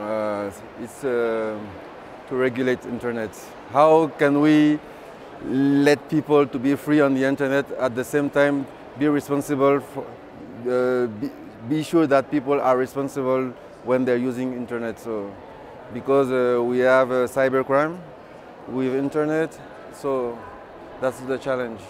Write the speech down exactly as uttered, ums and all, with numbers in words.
Uh, it's uh, to regulate internet. How can we let people to be free on the internet, at the same time be responsible for, uh, be, be sure that people are responsible when they're using internet. So, because uh, we have uh, cybercrime with internet, so that's the challenge.